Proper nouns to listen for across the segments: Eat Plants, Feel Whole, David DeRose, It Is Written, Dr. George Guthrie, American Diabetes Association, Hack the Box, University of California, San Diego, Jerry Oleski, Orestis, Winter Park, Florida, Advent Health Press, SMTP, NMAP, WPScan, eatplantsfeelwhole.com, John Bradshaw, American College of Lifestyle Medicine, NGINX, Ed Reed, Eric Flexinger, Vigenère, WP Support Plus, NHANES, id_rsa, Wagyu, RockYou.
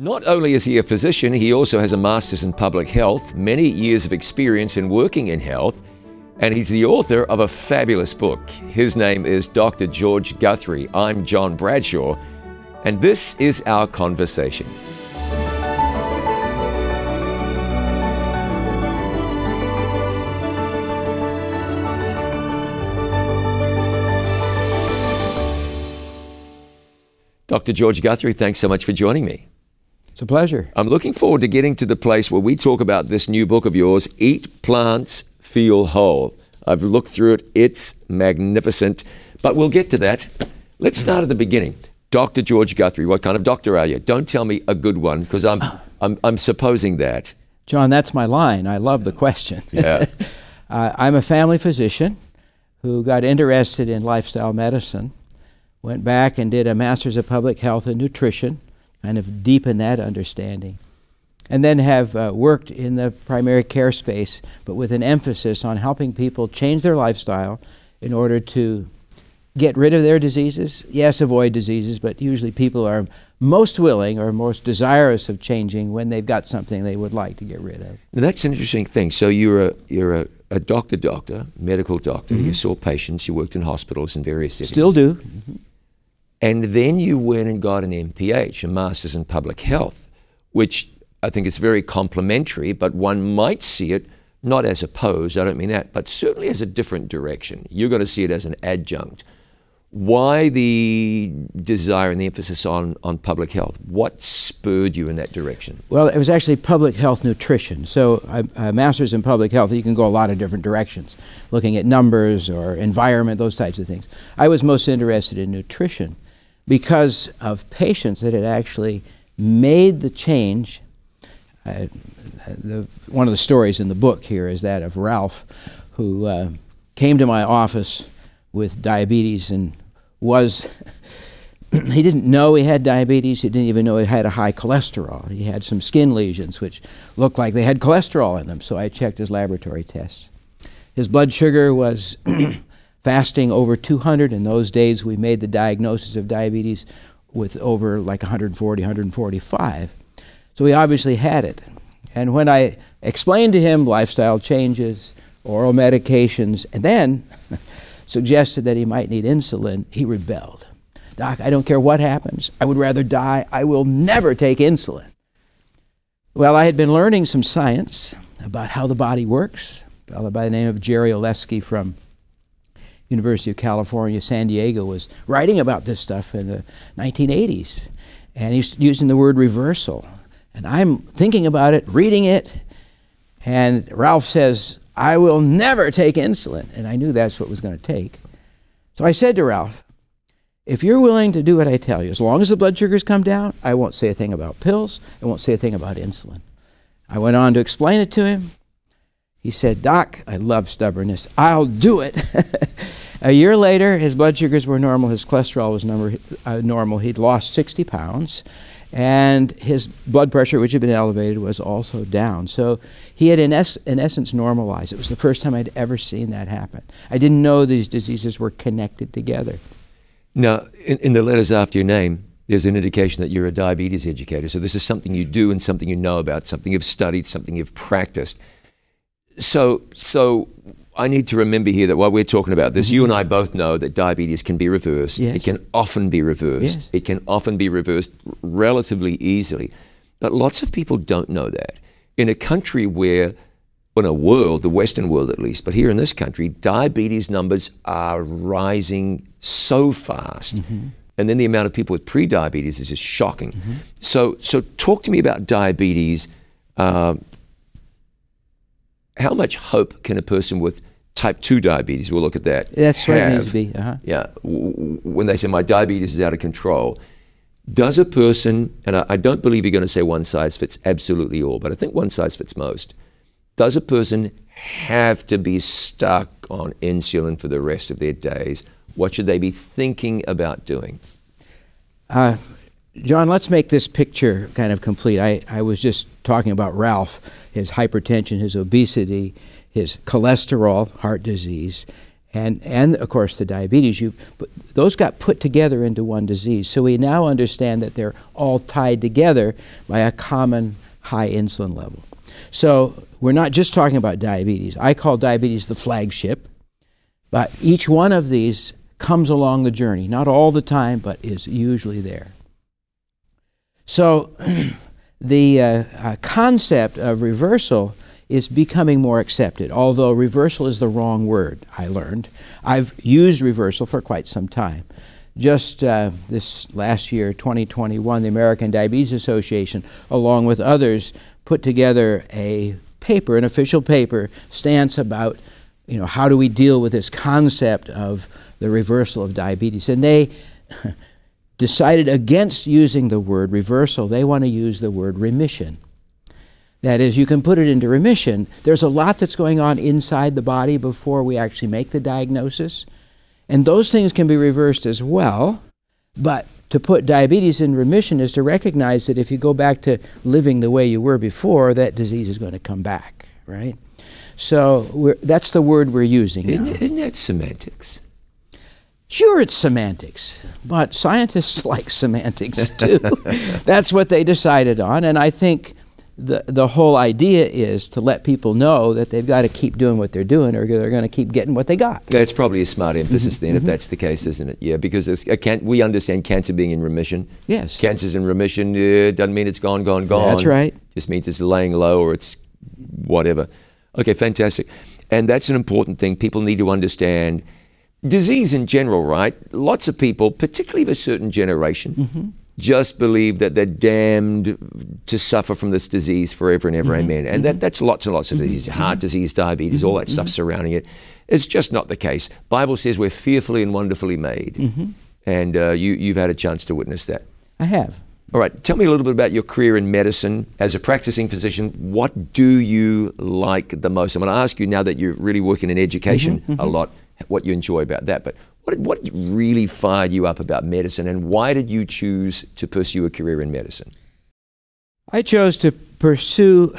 Not only is he a physician, he also has a master's in public health, many years of experience in working in health, and he's the author of a fabulous book. His name is Dr. George Guthrie. I'm John Bradshaw, and this is our conversation. Dr. George Guthrie, thanks so much for joining me. It's a pleasure. I'm looking forward to getting to the place where we talk about this new book of yours, Eat Plants, Feel Whole. I've looked through it. It's magnificent, but we'll get to that. Let's start at the beginning. Dr. George Guthrie, what kind of doctor are you? Don't tell me a good one, because I'm supposing that. John, that's my line. I love the question. Yeah. I'm a family physician who got interested in lifestyle medicine, went back and did a master's of public health and nutrition, kind of deepen that understanding, and then have worked in the primary care space, but with an emphasis on helping people change their lifestyle in order to get rid of their diseases. Yes, avoid diseases, but usually people are most willing or most desirous of changing when they've got something they would like to get rid of. Now, that's an interesting thing. So you're a doctor, medical doctor. Mm-hmm. You saw patients, you worked in hospitals in various settings. Still do. Mm-hmm. And then you went and got an MPH, a Master's in Public Health, which I think is very complementary, but one might see it not as opposed, I don't mean that, but certainly as a different direction. You're going to see it as an adjunct. Why the desire and the emphasis on public health? What spurred you in that direction? Well, it was actually public health nutrition. So a Master's in Public Health, you can go a lot of different directions, looking at numbers or environment, those types of things. I was most interested in nutrition, because of patients that had actually made the change. One of the stories in the book here is that of Ralph, who came to my office with diabetes and was, he didn't know he had diabetes, he didn't even know he had a high cholesterol. He had some skin lesions which looked like they had cholesterol in them, so I checked his laboratory tests. His blood sugar was fasting over 200. In those days, we made the diagnosis of diabetes with over like 140, 145. So he obviously had it. And when I explained to him lifestyle changes, oral medications, and then suggested that he might need insulin, he rebelled. Doc, I don't care what happens. I would rather die. I will never take insulin. Well, I had been learning some science about how the body works. A fellow by the name of Jerry Oleski from University of California, San Diego, was writing about this stuff in the 1980s, and he's using the word reversal. And I'm thinking about it, reading it, and Ralph says, I will never take insulin, and I knew that's what it was going to take. So I said to Ralph, if you're willing to do what I tell you, as long as the blood sugars come down, I won't say a thing about pills, I won't say a thing about insulin. I went on to explain it to him. He said, Doc, I love stubbornness, I'll do it. A year later, his blood sugars were normal, his cholesterol was normal, he'd lost 60 pounds, and his blood pressure, which had been elevated, was also down. So he had, in essence, normalized. It was the first time I'd ever seen that happen. I didn't know these diseases were connected together. Now, in the letters after your name, there's an indication that you're a diabetes educator. So this is something you do and something you know about, something you've studied, something you've practiced. So I need to remember here that while we're talking about this, you and I both know that diabetes can be reversed. Yes. It can often be reversed. Yes. It can often be reversed relatively easily. But lots of people don't know that. In a country where, in a world, the Western world at least, but here in this country, diabetes numbers are rising so fast. Mm-hmm. And then the amount of people with pre-diabetes is just shocking. Mm-hmm. So talk to me about diabetes. How much hope can a person with type 2 diabetes, we'll look at that, that's what it needs to be. Uh-huh. Yeah, when they say my diabetes is out of control, does a person, and I don't believe you're going to say one size fits absolutely all, but I think one size fits most, does a person have to be stuck on insulin for the rest of their days? What should they be thinking about doing? John, let's make this picture kind of complete. I was just talking about Ralph, his hypertension, his obesity, his cholesterol, heart disease, and of course the diabetes, those got put together into one disease. So we now understand that they're all tied together by a common high insulin level. So we're not just talking about diabetes. I call diabetes the flagship, but each one of these comes along the journey, not all the time, but is usually there. So the concept of reversal is becoming more accepted, although reversal is the wrong word, I learned. I've used reversal for quite some time. Just this last year, 2021, the American Diabetes Association, along with others, put together a paper, an official paper, stance about, you know, how do we deal with this concept of the reversal of diabetes. And they decided against using the word reversal. They want to use the word remission. That is, you can put it into remission. There's a lot that's going on inside the body before we actually make the diagnosis. And those things can be reversed as well. But to put diabetes in remission is to recognize that if you go back to living the way you were before, that disease is going to come back, right? So that's the word we're using. Isn't that semantics? Sure, it's semantics, but scientists like semantics too. That's what they decided on, and I think the whole idea is to let people know that they've got to keep doing what they're doing or they're going to keep getting what they got. That's probably a smart emphasis then, if that's the case, isn't it? Yeah, because we understand cancer being in remission. Yes. Cancer's in remission, doesn't mean it's gone, gone, gone. That's right. Just means it's laying low or it's whatever. Okay, fantastic. And that's an important thing. People need to understand disease in general, right? Lots of people, particularly of a certain generation, just believe that they're damned to suffer from this disease forever and ever, amen. And that's lots and lots of diseases, heart disease, diabetes, all that stuff surrounding it. It's just not the case. Bible says we're fearfully and wonderfully made. And you've had a chance to witness that. I have. All right, tell me a little bit about your career in medicine. As a practicing physician, what do you like the most? I'm going to ask you, now that you're really working in education a lot, what you enjoy about that, but what really fired you up about medicine, and why did you choose to pursue a career in medicine? I chose to pursue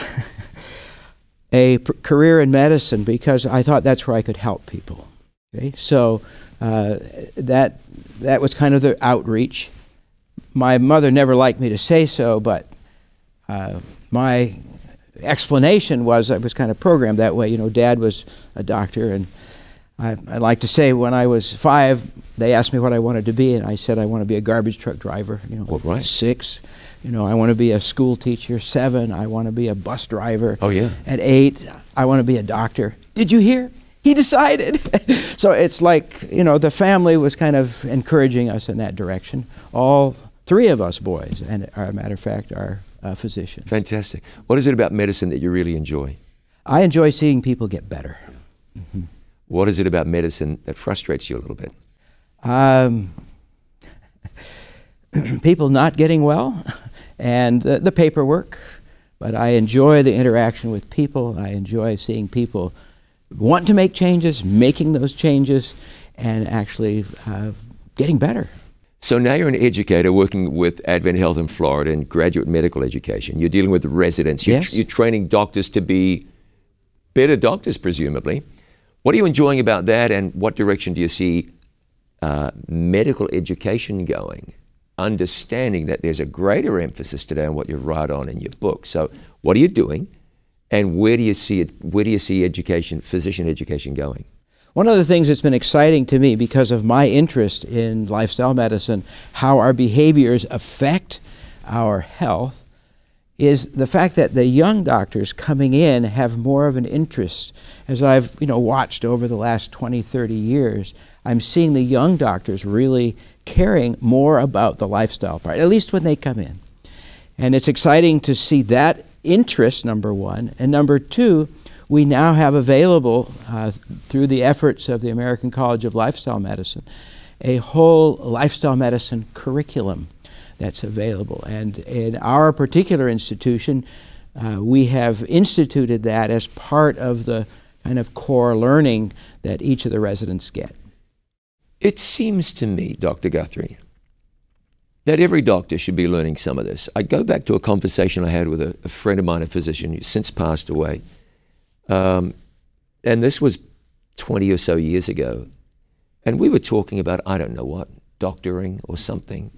a career in medicine because I thought that's where I could help people. Okay? So that was kind of the outreach. My mother never liked me to say so, but my explanation was I was kind of programmed that way. You know, Dad was a doctor, and I like to say, when I was 5, they asked me what I wanted to be, and I said I want to be a garbage truck driver. You know, well, right. 6, you know, I want to be a school teacher. 7, I want to be a bus driver. Oh yeah. At 8, I want to be a doctor. Did you hear? He decided. So it's like, you know, the family was kind of encouraging us in that direction. All 3 of us boys, and as a matter of fact, are physicians. Fantastic. What is it about medicine that you really enjoy? I enjoy seeing people get better. What is it about medicine that frustrates you a little bit? People not getting well, and the paperwork. But I enjoy the interaction with people. I enjoy seeing people want to make changes, making those changes, and actually getting better. So now you're an educator working with Advent Health in Florida in graduate medical education. You're dealing with residents. You're, yes. You're training doctors to be better doctors, presumably. What are you enjoying about that, and what direction do you see medical education going? Understanding that there's a greater emphasis today on what you write on in your book. So what are you doing, and where do you see it? Where do you see education, physician education, going? One of the things that's been exciting to me because of my interest in lifestyle medicine, how our behaviors affect our health, is the fact that the young doctors coming in have more of an interest. As I've, you know, watched over the last 20, 30 years, I'm seeing the young doctors really caring more about the lifestyle part, at least when they come in. And it's exciting to see that interest, number one. And number two, we now have available, through the efforts of the American College of Lifestyle Medicine, a whole lifestyle medicine curriculum that's available. And in our particular institution, we have instituted that as part of the kind of core learning that each of the residents get. It seems to me, Dr. Guthrie, that every doctor should be learning some of this. I go back to a conversation I had with a friend of mine, a physician who's since passed away. And this was 20 or so years ago, and we were talking about, I don't know what, doctoring or something,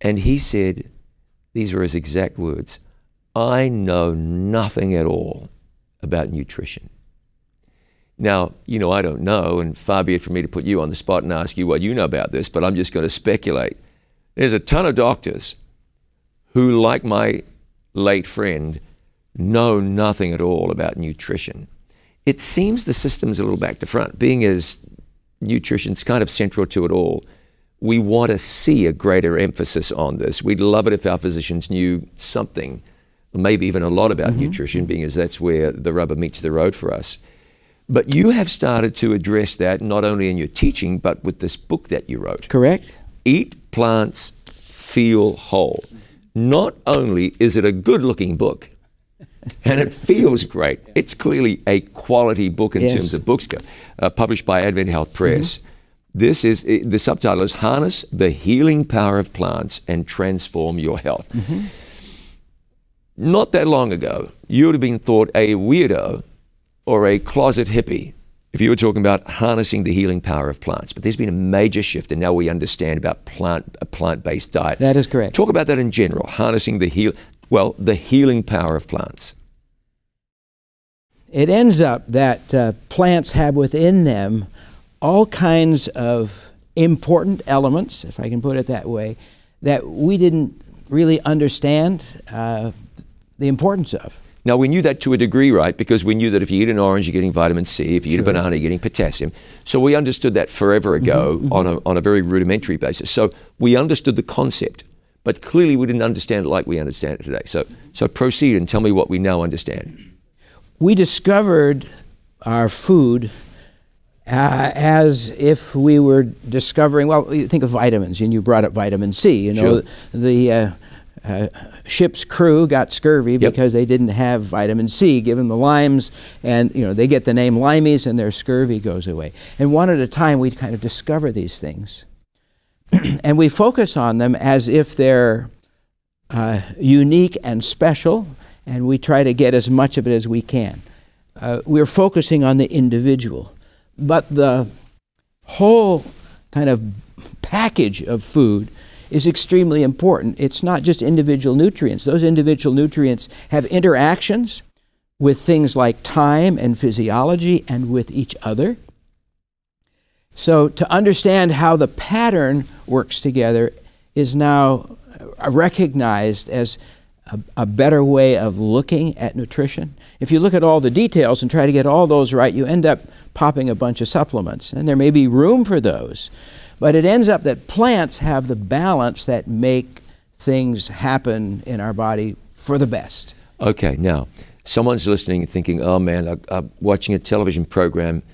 and he said, these were his exact words, "I know nothing at all about nutrition." Now, you know, I don't know, and far be it for me to put you on the spot and ask you what you know about this, but I'm just going to speculate. There's a ton of doctors who, like my late friend, know nothing at all about nutrition. It seems the system's a little back to front, being as nutrition's kind of central to it all. We want to see a greater emphasis on this. We'd love it if our physicians knew something, maybe even a lot about nutrition, being as that's where the rubber meets the road for us. But you have started to address that not only in your teaching, but with this book that you wrote. Correct. Eat Plants, Feel Whole. Not only is it a good-looking book, and it feels great, it's clearly a quality book in terms of books, published by Advent Health Press. This is, the subtitle is Harness the Healing Power of Plants and Transform Your Health. Not that long ago, you would have been thought a weirdo or a closet hippie if you were talking about harnessing the healing power of plants. But there's been a major shift, and now we understand about a plant-based diet. That is correct. Talk about that in general, harnessing the the healing power of plants. It ends up that plants have within them all kinds of important elements, if I can put it that way, that we didn't really understand the importance of. Now, we knew that to a degree, right? Because we knew that if you eat an orange, you're getting vitamin C. If you eat a banana, you're getting potassium. So we understood that forever ago on a very rudimentary basis. So we understood the concept, but clearly we didn't understand it like we understand it today. So proceed and tell me what we now understand. We discovered our food as if we were discovering, well, think of vitamins, and you brought up vitamin C. You know, the ship's crew got scurvy because they didn't have vitamin C. Given the limes, and you know, they get the name limeys, and their scurvy goes away. And one at a time, we kind of discover these things, and we focus on them as if they're unique and special, and we try to get as much of it as we can. We're focusing on the individual. But the whole kind of package of food is extremely important. It's not just individual nutrients. Those individual nutrients have interactions with things like time and physiology and with each other. So to understand how the pattern works together is now recognized as a better way of looking at nutrition. If you look at all the details and try to get all those right, you end up popping a bunch of supplements, and there may be room for those, but it ends up that plants have the balance that make things happen in our body for the best. Okay, now someone's listening and thinking, oh man, I'm watching a television program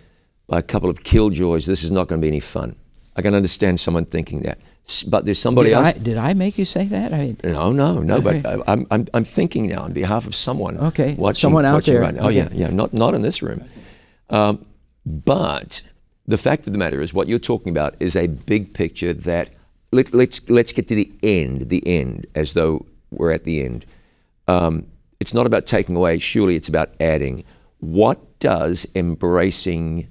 by a couple of killjoys, this is not going to be any fun. I can understand someone thinking that. But there's somebody else. Did I make you say that? No. Okay. But I'm thinking now on behalf of someone. Okay. Watching, someone out there. Right now. Okay. Oh yeah. Not in this room. But the fact of the matter is, what you're talking about is a big picture that let's get to the end, as though we're at the end. It's not about taking away. Surely it's about adding. What does embracing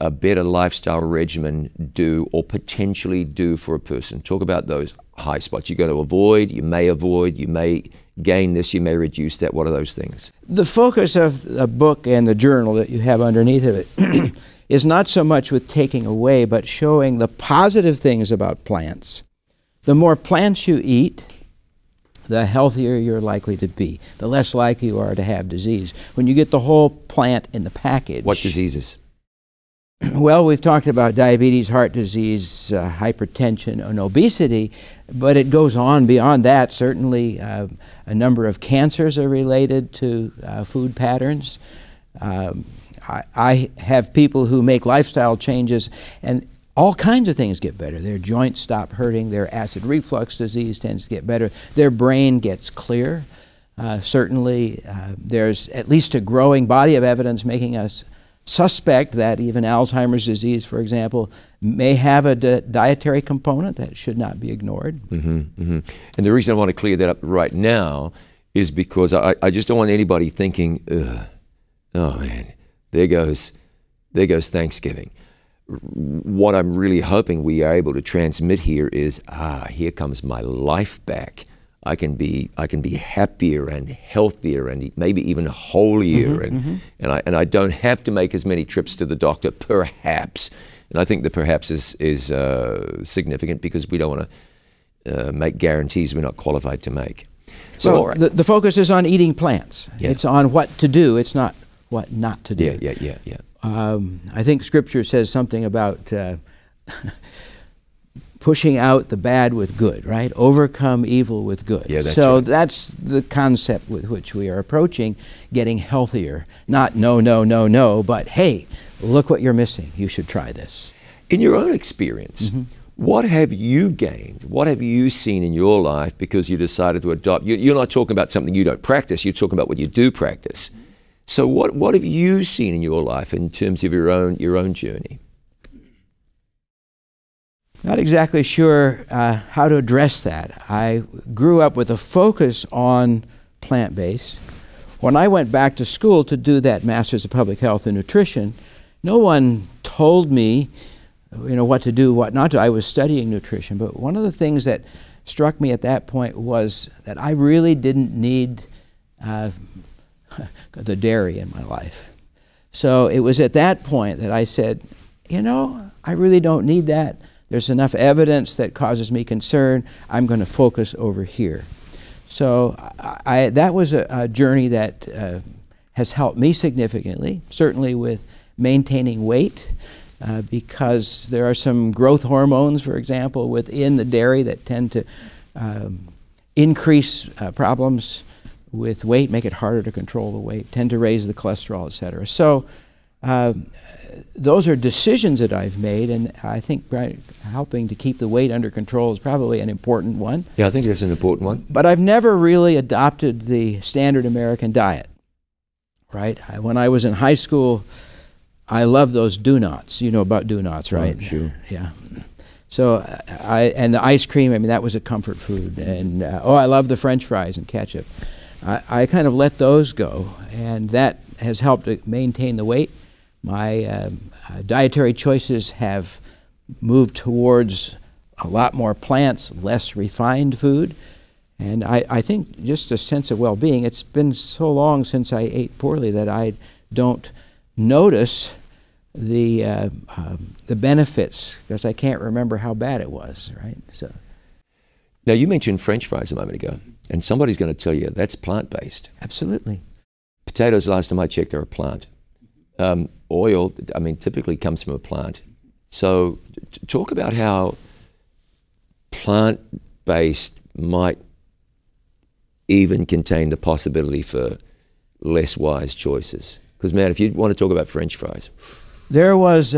a better lifestyle regimen do or potentially do for a person? Talk about those high spots. You're going to avoid, you may gain this, you may reduce that. What are those things? The focus of the book and the journal that you have underneath of it is not so much with taking away, but showing the positive things about plants. The more plants you eat, the healthier you're likely to be, the less likely you are to have disease. When you get the whole plant in the package. What diseases? Well, we've talked about diabetes, heart disease, hypertension, and obesity, but it goes on beyond that. Certainly, a number of cancers are related to food patterns. I have people who make lifestyle changes, and all kinds of things get better. Their joints stop hurting. Their acid reflux disease tends to get better. Their brain gets clear. Certainly, there's at least a growing body of evidence making us suspect that even Alzheimer's disease, for example, may have a dietary component that should not be ignored. And the reason I want to clear that up right now is because I just don't want anybody thinking, oh man, there goes there goes Thanksgiving. What I'm really hoping we are able to transmit here is, here comes my life back. I can be happier and healthier and maybe even holier, and I don't have to make as many trips to the doctor, perhaps. And I think the perhaps is significant, because we don't want to make guarantees we're not qualified to make. So the focus is on eating plants. Yeah. It's on what to do. It's not what not to do. Yeah. I think Scripture says something about pushing out the bad with good, right? Overcome evil with good. Yeah, that's so right. That's the concept with which we are approaching getting healthier. Not no, no, no, no, but hey, look what you're missing. You should try this. In your own experience, what have you gained? What have you seen in your life because you decided to adopt? You're not talking about something you don't practice. You're talking about what you do practice. So what have you seen in your life in terms of your own journey? Not exactly sure how to address that. I grew up with a focus on plant-based. When I went back to school to do that Master's of Public Health and Nutrition, no one told me, what to do, what not to. I was studying nutrition, but one of the things that struck me at that point was that I really didn't need the dairy in my life. So it was at that point that I said, I really don't need that. There's enough evidence that causes me concern. I'm going to focus over here. So that was a journey that has helped me significantly, certainly with maintaining weight, because there are some growth hormones, for example, within the dairy that tend to increase problems with weight, make it harder to control the weight, tend to raise the cholesterol, et cetera. So those are decisions that I've made, and I think helping to keep the weight under control is probably an important one. Yeah, I think that's an important one. But I've never really adopted the standard American diet, right? When I was in high school, I loved those do-nots. You know about do-nots, right? Oh, sure. Yeah. So, and the ice cream, that was a comfort food. And, I love the French fries and ketchup. I kind of let those go, and that has helped to maintain the weight. My dietary choices have moved towards a lot more plants, less refined food, and I think just a sense of well-being. It's been so long since I ate poorly that I don't notice the benefits, because I can't remember how bad it was, right? So. Now, you mentioned French fries a moment ago, and somebody's going to tell you that's plant-based. Absolutely. Potatoes, last time I checked, are a plant. Oil, typically comes from a plant. So talk about how plant-based might even contain the possibility for less wise choices. Because, man, if you want to talk about French fries. There was,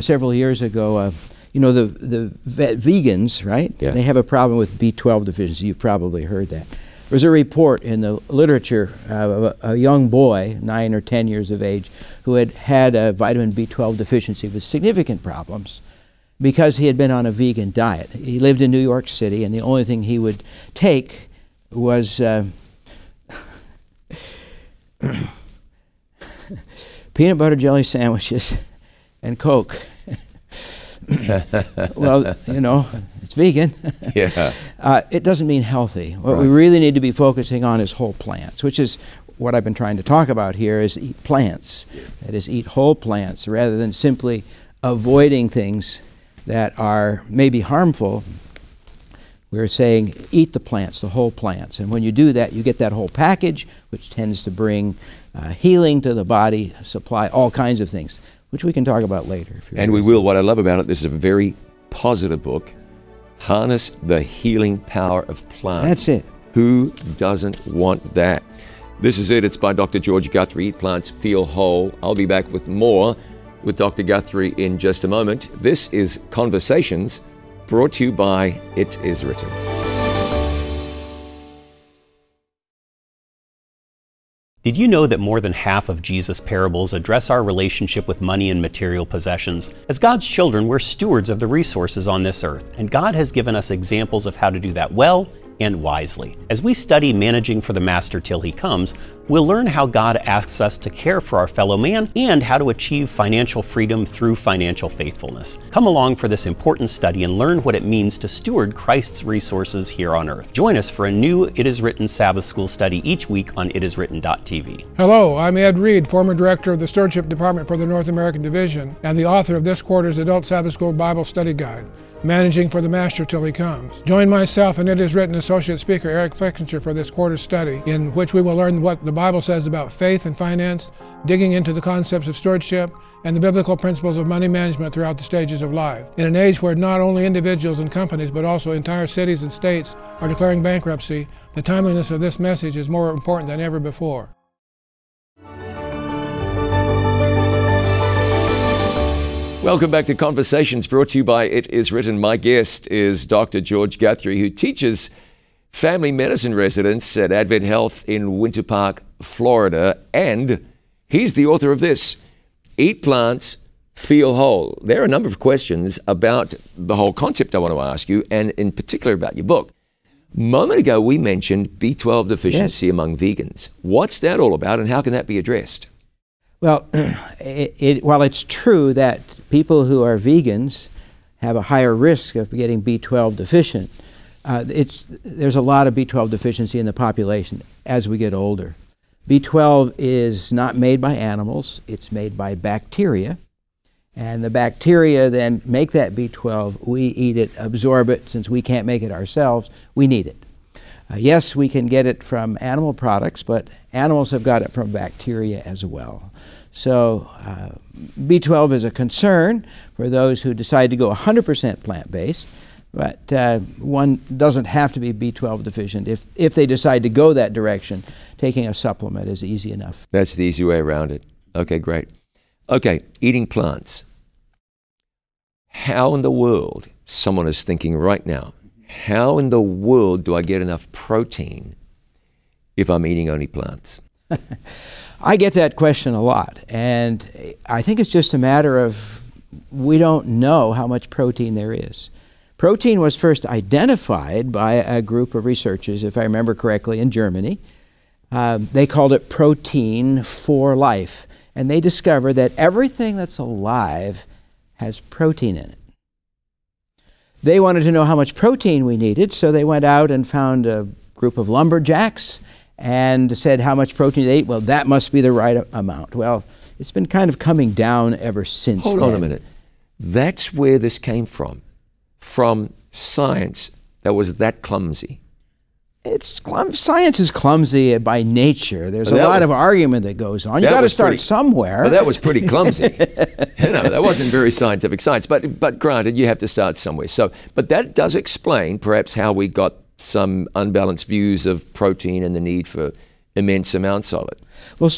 several years ago, the vegans, right? Yeah. They have a problem with B12 deficiency. You've probably heard that. There was a report in the literature of a young boy, 9 or 10 years of age, who had had a vitamin B12 deficiency with significant problems because he had been on a vegan diet. He lived in New York City, and the only thing he would take was peanut butter jelly sandwiches and Coke. Well, it's vegan. Yeah. It doesn't mean healthy. What we really need to be focusing on is whole plants, which is what I've been trying to talk about here, is eat plants. That is, eat whole plants rather than simply avoiding things that are maybe harmful. We're saying eat the plants, the whole plants. And when you do that, you get that whole package, which tends to bring healing to the body, supply all kinds of things, which we can talk about later. And we will. What I love about it, this is a very positive book. Harness the healing power of plants. That's it. Who doesn't want that? This is it. It's by Dr. George Guthrie, Eat Plants, Feel Whole. I'll be back with more with Dr. Guthrie in just a moment. This is Conversations, brought to you by It Is Written. Did you know that more than half of Jesus' parables address our relationship with money and material possessions? As God's children, we're stewards of the resources on this earth, and God has given us examples of how to do that well and wisely. As we study Managing for the Master Till He Comes, we'll learn how God asks us to care for our fellow man and how to achieve financial freedom through financial faithfulness. Come along for this important study and learn what it means to steward Christ's resources here on earth. Join us for a new It Is Written Sabbath School study each week on itiswritten.tv. Hello, I'm Ed Reed, former director of the Stewardship Department for the North American Division and the author of this quarter's Adult Sabbath School Bible Study Guide, Managing for the Master Till He Comes. Join myself and It Is Written Associate Speaker Eric Flexinger for this quarter's study, in which we will learn what the Bible says about faith and finance, digging into the concepts of stewardship, and the biblical principles of money management throughout the stages of life. In an age where not only individuals and companies, but also entire cities and states are declaring bankruptcy, the timeliness of this message is more important than ever before. Welcome back to Conversations, brought to you by It Is Written. My guest is Dr. George Guthrie, who teaches family medicine residents at Advent Health in Winter Park, Florida, and he's the author of this, Eat Plants, Feel Whole. There are a number of questions about the whole concept I want to ask you, and in particular about your book. A moment ago, we mentioned B12 deficiency among vegans. What's that all about, and how can that be addressed? Well, while it's true that people who are vegans have a higher risk of getting B12 deficient, there's a lot of B12 deficiency in the population as we get older. B12 is not made by animals, it's made by bacteria. And the bacteria then make that B12, we eat it, absorb it. Since we can't make it ourselves, we need it. Yes, we can get it from animal products, but animals have got it from bacteria as well. So B12 is a concern for those who decide to go 100% plant-based, but one doesn't have to be B12 deficient. If they decide to go that direction, taking a supplement is easy enough. That's the easy way around it. Okay, great. Okay, eating plants. How in the world, someone is thinking right now, how in the world do I get enough protein if I'm eating only plants? I get that question a lot, and I think it's just a matter of we don't know how much protein there is. Protein was first identified by a group of researchers, if I remember correctly, in Germany. They called it protein for life, and they discovered that everything that's alive has protein in it. They wanted to know how much protein we needed, so they went out and found a group of lumberjacks and said how much protein they ate. Well, that must be the right amount. Well, it's been kind of coming down ever since. Hold on a minute. That's where this came from science that was that clumsy. Science is clumsy by nature. There's a lot of argument that goes on. You got to start somewhere. Well, that was pretty clumsy. You know, that wasn't very scientific science. But granted, you have to start somewhere. So, but that does explain perhaps how we got some unbalanced views of protein and the need for immense amounts of it. Well,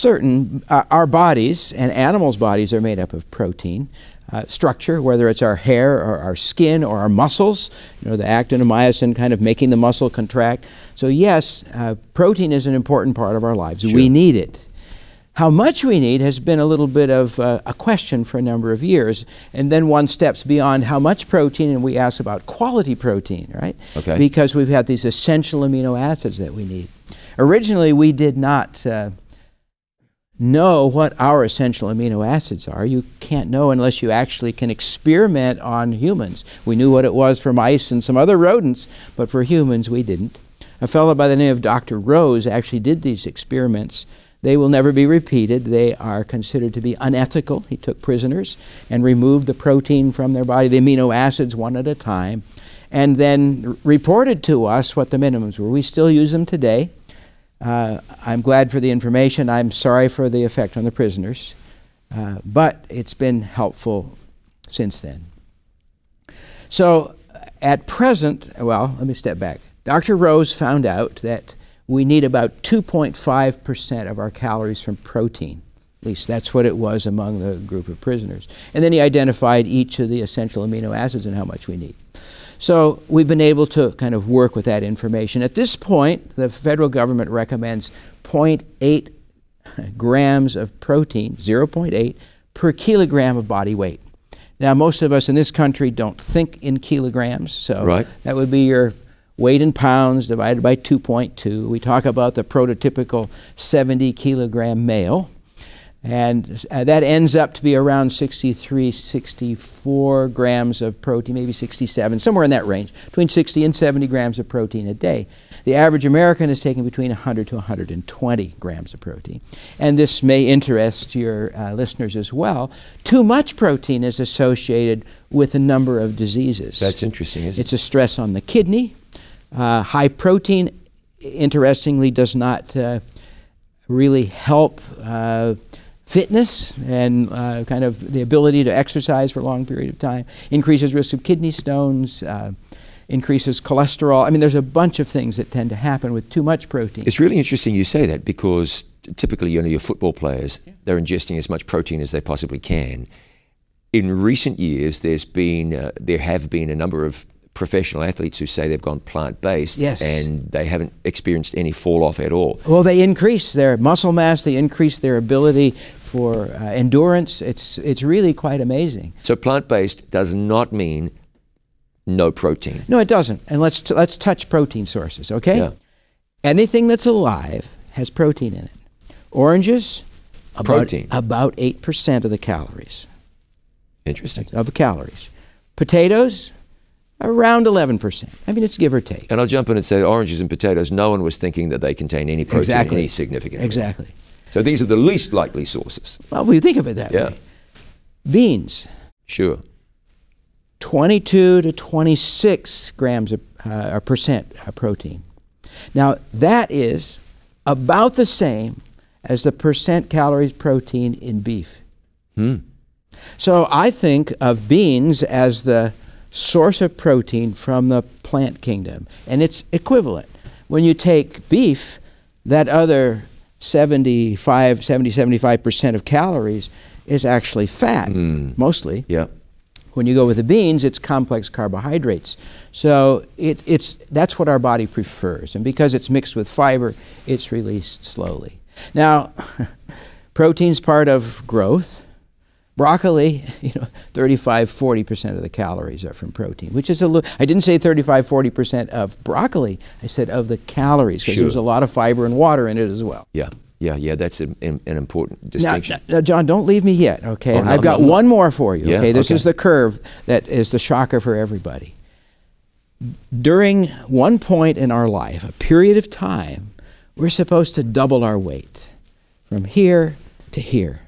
our bodies and animals' bodies are made up of protein. Structure, whether it's our hair or our skin or our muscles, you know, the actin and myosin kind of making the muscle contract. So yes, protein is an important part of our lives. Sure. We need it. How much we need has been a little bit of a question for a number of years, and then one steps beyond how much protein and we ask about quality protein, right? Okay. Because we've had these essential amino acids that we need. Originally, we did not know what our essential amino acids are. You can't know unless you actually can experiment on humans. We knew what it was for mice and some other rodents, but for humans we didn't. A fellow by the name of Dr. Rose actually did these experiments. They will never be repeated. They are considered to be unethical. He took prisoners and removed the protein from their body, the amino acids one at a time, and then reported to us what the minimums were. We still use them today. I'm glad for the information. I'm sorry for the effect on the prisoners, but it's been helpful since then. So at present, well, let me step back. Dr. Rose found out that we need about 2.5% of our calories from protein. At least that's what it was among the group of prisoners. And then he identified each of the essential amino acids and how much we need. So we've been able to kind of work with that information. At this point, the federal government recommends 0.8 grams of protein, 0.8 per kilogram of body weight. Now, most of us in this country don't think in kilograms, so right. That would be your weight in pounds divided by 2.2. We talk about the prototypical 70-kilogram male, and that ends up to be around 63, 64 grams of protein, maybe 67, somewhere in that range, between 60 and 70 grams of protein a day. The average American is taking between 100 to 120 grams of protein. And this may interest your listeners as well. Too much protein is associated with a number of diseases. That's interesting, isn't it? It's a stress on the kidney. High protein, interestingly, does not really help fitness and kind of the ability to exercise for a long period of time. Increases risk of kidney stones, increases cholesterol. I mean, there's a bunch of things that tend to happen with too much protein. It's really interesting you say that, because typically, you know, your football players, they're ingesting as much protein as they possibly can. In recent years, there have been a number of professional athletes who say they've gone plant-based, yes, and they haven't experienced any fall-off at all. Well, they increase their muscle mass, they increase their ability for endurance. It's really quite amazing. So plant-based does not mean no protein. No, it doesn't. And let's touch protein sources, okay? Yeah. Anything that's alive has protein in it. Oranges, about 8% of the calories. Interesting. Of the calories. Potatoes, around 11%. I mean, it's give or take. And I'll jump in and say oranges and potatoes, no one was thinking that they contain any protein, exactly, any significant. Exactly. So these are the least likely sources. Well, we think of it that way. Beans. Sure. 22 to 26 grams of percent protein. Now, that is about the same as the percent calories protein in beef. Hmm. So I think of beans as the source of protein from the plant kingdom, and it's equivalent. When you take beef, that other 75% of calories is actually fat, mostly. Yeah. When you go with the beans, it's complex carbohydrates. So that's what our body prefers. And because it's mixed with fiber, it's released slowly. Now, protein's part of growth. Broccoli, you know, 35-40% of the calories are from protein, which is a little, I didn't say 35-40% of broccoli, I said of the calories, because there's a lot of fiber and water in it as well. Yeah. Yeah, that's an important distinction. Now, John, don't leave me yet, okay? Oh, no, I've got one more for you, okay? This is the curve that is the shocker for everybody. During one point in our life, a period of time, we're supposed to double our weight from here to here.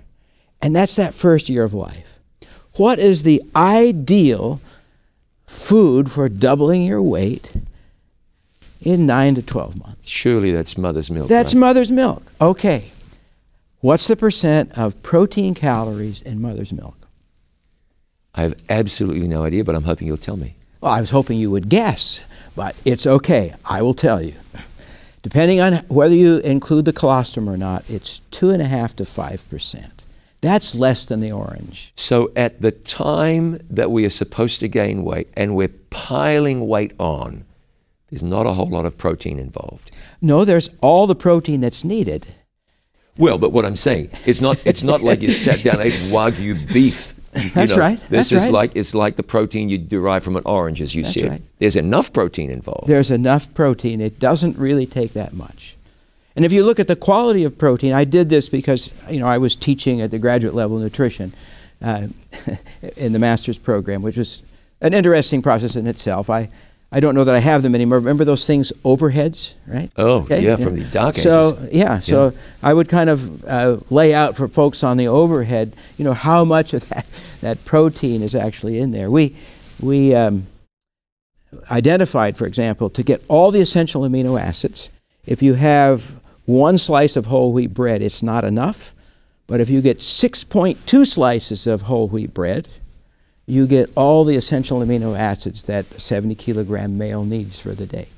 And that's that first year of life. What is the ideal food for doubling your weight in 9 to 12 months? Surely that's mother's milk. That's right? Mother's milk. Okay. What's the percent of protein calories in mother's milk? I have absolutely no idea, but I'm hoping you'll tell me. Well, I was hoping you would guess, but it's okay. I will tell you. Depending on whether you include the colostrum or not, it's 2.5 to 5%. That's less than the orange. So at the time that we are supposed to gain weight and we're piling weight on, there's not a whole lot of protein involved. No, there's all the protein that's needed. Well, but what I'm saying, it's not like you sat down and ate Wagyu beef. That's right. It's like the protein you derive from an orange, as you said. Right. There's enough protein involved. There's enough protein. It doesn't really take that much. And if you look at the quality of protein, I did this because, you know, I was teaching at the graduate level of nutrition in the master's program, which was an interesting process in itself. I don't know that I have them anymore. Remember those things, overheads, right? Oh, okay. Yeah, from the doc ages. So I would kind of lay out for folks on the overhead, you know, how much of that protein is actually in there. We identified, for example, to get all the essential amino acids, if you have one slice of whole wheat bread, it's not enough. But if you get 6.2 slices of whole wheat bread, you get all the essential amino acids that a 70-kilogram male needs for the day.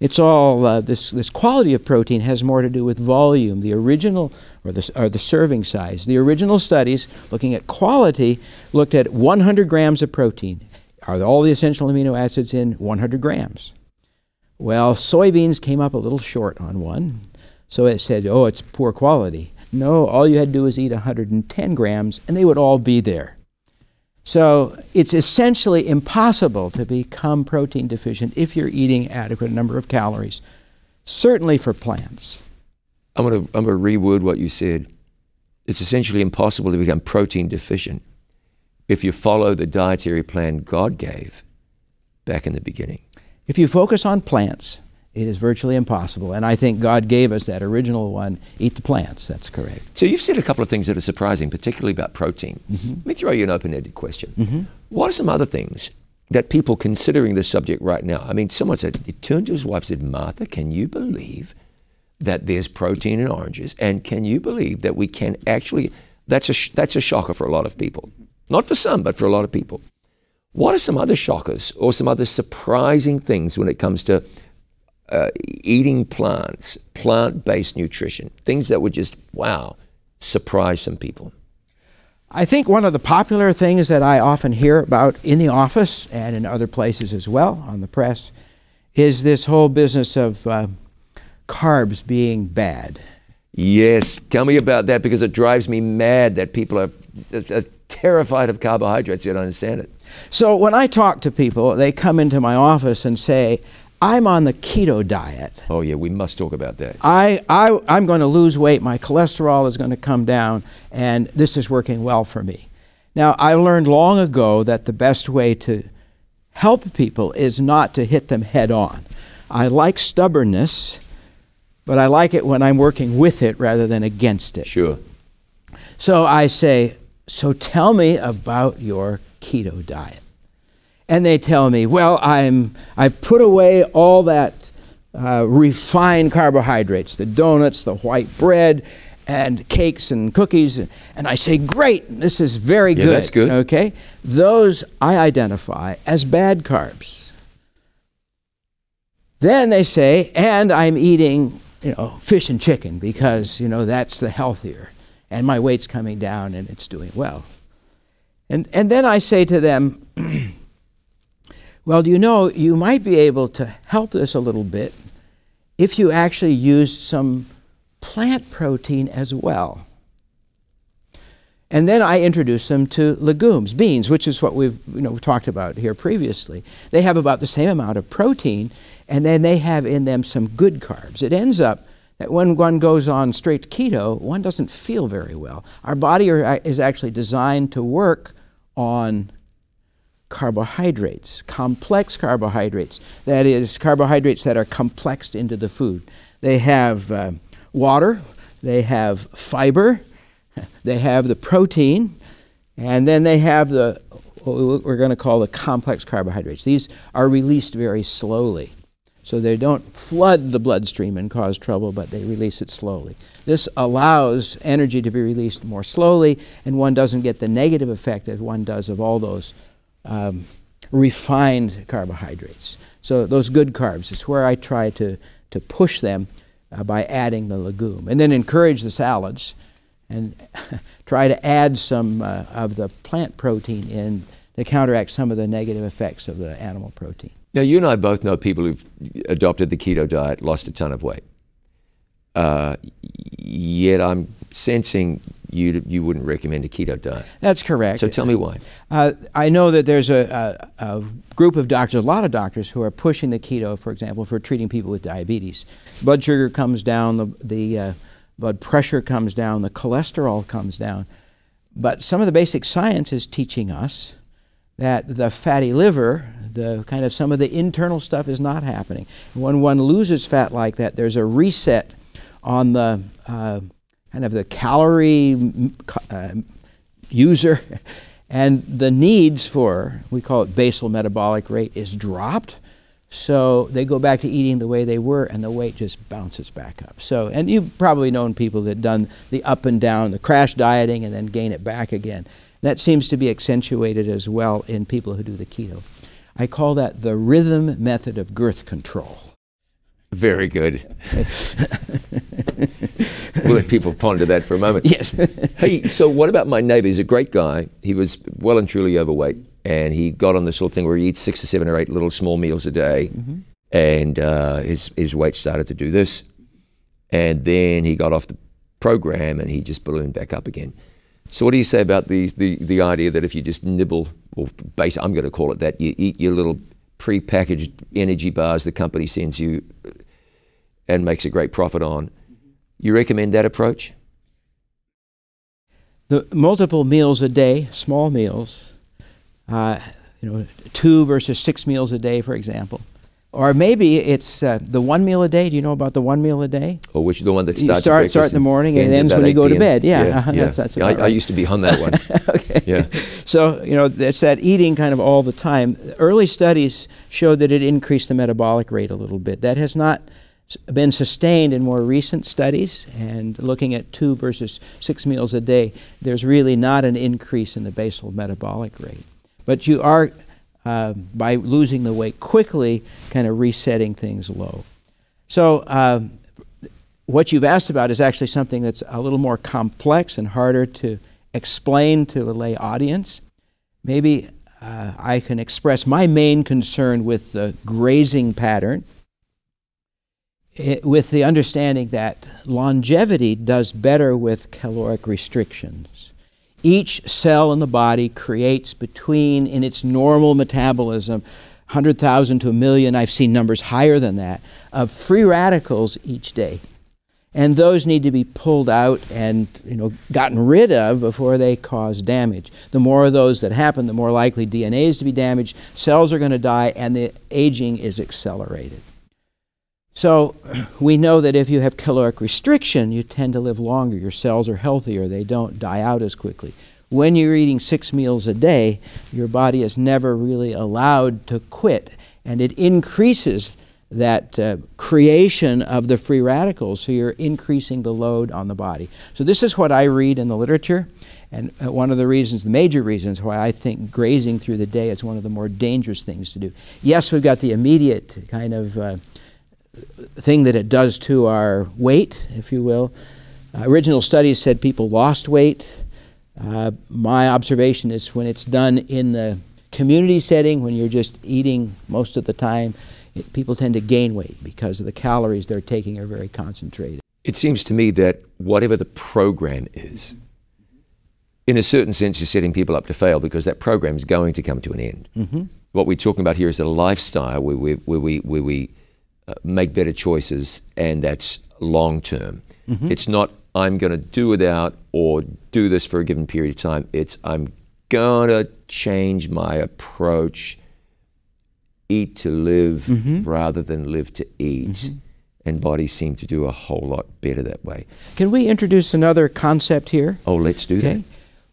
It's all, this quality of protein has more to do with volume, the original, or the serving size. The original studies, looking at quality, looked at 100 grams of protein. Are all the essential amino acids in 100 grams? Well, soybeans came up a little short on one, so it said, oh, it's poor quality. No, all you had to do was eat 110 grams, and they would all be there. So it's essentially impossible to become protein deficient if you're eating adequate number of calories, certainly for plants. I'm going to reword what you said. It's essentially impossible to become protein deficient if you follow the dietary plan God gave back in the beginning. If you focus on plants, it is virtually impossible. And I think God gave us that original one, eat the plants. That's correct. So you've said a couple of things that are surprising, particularly about protein. Mm-hmm. Let me throw you an open-ended question. Mm-hmm. What are some other things that people considering this subject right now? I mean, someone said, he turned to his wife and said, Martha, can you believe that there's protein in oranges? And can you believe that we can actually, that's a shocker for a lot of people. Not for some, but for a lot of people. What are some other shockers or some other surprising things when it comes to eating plants, plant-based nutrition, things that would just, wow, surprise some people? I think one of the popular things that I often hear about in the office and in other places as well, on the press, is this whole business of carbs being bad. Yes, tell me about that, because it drives me mad that people are terrified of carbohydrates. You don't understand it. So when I talk to people, they come into my office and say, I'm on the keto diet. Oh yeah, we must talk about that. I'm going to lose weight, my cholesterol is going to come down, and this is working well for me. Now, I learned long ago that the best way to help people is not to hit them head on. I like stubbornness, but I like it when I'm working with it rather than against it. Sure. So I say, so tell me about your keto diet. And they tell me, well, I put away all that refined carbohydrates, the donuts, the white bread, and cakes and cookies. And I say, great, this is very good. That's good. Okay? Those I identify as bad carbs. Then they say, and I'm eating, you know, fish and chicken because, you know, that's the healthier. And my weight's coming down and it's doing well. And then I say to them, well, do you know, you might be able to help this a little bit if you actually used some plant protein as well. And then I introduce them to legumes, beans, which is what we've talked about here previously. They have about the same amount of protein, and then they have in them some good carbs. It ends up that when one goes on straight keto, one doesn't feel very well. Our body is actually designed to work on carbohydrates, complex carbohydrates, that is, carbohydrates that are complexed into the food. They have water, they have fiber, they have the protein, and then they have the, what we're going to call the complex carbohydrates. These are released very slowly, so they don't flood the bloodstream and cause trouble, but they release it slowly. This allows energy to be released more slowly, and one doesn't get the negative effect that one does of all those refined carbohydrates. So those good carbs is where I try to push them by adding the legume, and then encourage the salads and try to add some of the plant protein in to counteract some of the negative effects of the animal protein. Now, you and I both know people who've adopted the keto diet, lost a ton of weight. Yet I'm sensing you wouldn't recommend a keto diet. That's correct. So tell me why. I know that there's a group of doctors, a lot of doctors, who are pushing the keto, for example, for treating people with diabetes. Blood sugar comes down, the blood pressure comes down, the cholesterol comes down. But some of the basic science is teaching us that the fatty liver, the kind of some of the internal stuff is not happening. When one loses fat like that, there's a reset on the kind of the calorie user, and the needs for, we call it basal metabolic rate, is dropped. So they go back to eating the way they were, and the weight just bounces back up. So, and you've probably known people that done the up and down, the crash dieting, and then gain it back again. That seems to be accentuated as well in people who do the keto. I call that the rhythm method of girth control. Very good. We'll let people ponder that for a moment. Yes. Hey, so what about my neighbor? He's a great guy. He was well and truly overweight, and he got on this little thing where he eats 6 or 7 or 8 little small meals a day, mm-hmm. and his weight started to do this, and then he got off the program, and he just ballooned back up again. So what do you say about the idea that if you just nibble, or basically I'm going to call it that, you eat your little prepackaged energy bars the company sends you and makes a great profit on, you recommend that approach? The multiple meals a day, small meals, you know, 2 versus 6 meals a day, for example. Or maybe it's the 1 meal a day. Do you know about the 1 meal a day? Oh, which is the one that starts start in the morning and ends when you go to bed. Yeah, yeah, yeah. That's about right. I used to be on that one. Okay. Yeah. So, you know, it's that eating kind of all the time. Early studies showed that it increased the metabolic rate a little bit. That has not been sustained in more recent studies, and looking at 2 versus 6 meals a day, there's really not an increase in the basal metabolic rate. But you are, by losing the weight quickly, kind of resetting things low. So what you've asked about is actually something that's a little more complex and harder to explain to a lay audience. Maybe I can express my main concern with the grazing pattern, with the understanding that longevity does better with caloric restrictions. Each cell in the body creates between, in its normal metabolism, 100,000 to 1 million, I've seen numbers higher than that, of free radicals each day. And those need to be pulled out and, you know, gotten rid of before they cause damage. The more of those that happen, the more likely DNA is to be damaged, cells are going to die, and the aging is accelerated. So we know that if you have caloric restriction, you tend to live longer. Your cells are healthier. They don't die out as quickly. When you're eating 6 meals a day, your body is never really allowed to quit, and it increases that creation of the free radicals, so you're increasing the load on the body. So this is what I read in the literature, and one of the reasons, the major reasons, why I think grazing through the day is one of the more dangerous things to do. Yes, we've got the immediate kind of thing that it does to our weight, if you will. Original studies said people lost weight. My observation is when it's done in the community setting, when you're just eating most of the time, people tend to gain weight because of the calories they're taking are very concentrated. It seems to me that whatever the program is, in a certain sense you're setting people up to fail because that program is going to come to an end. Mm-hmm. What we're talking about here is a lifestyle where we make better choices, and that's long-term. Mm-hmm. It's not, I'm going to do without or do this for a given period of time. It's, I'm going to change my approach, eat to live mm-hmm. rather than live to eat. Mm-hmm. And bodies seem to do a whole lot better that way. Can we introduce another concept here? Oh, let's do that.